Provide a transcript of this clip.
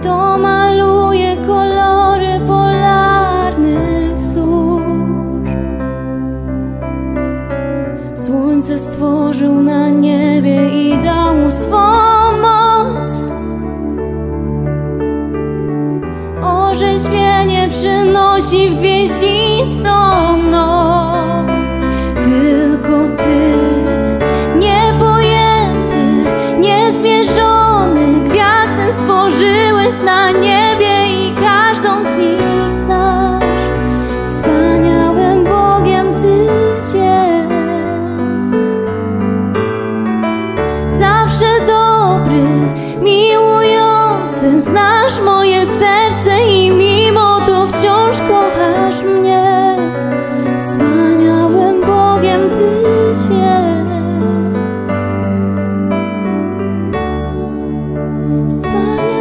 kto maluje kolory polarnych zórz. Słońce stworzył na niebie i dał mu swą moc. Orzeźwienie przynosi w gwieździstą noc. Tylko Ty, niepojęty, niezmierzony, gwiazdy stworzyłeś na niebie i każdą z nich znasz. Wspaniałym Bogiem Tyś jest. Zawsze dobry, miłujący, znasz moje serce i mimo to wciąż kochasz mnie. Wspaniałym Bogiem Tyś jest. Wspaniałym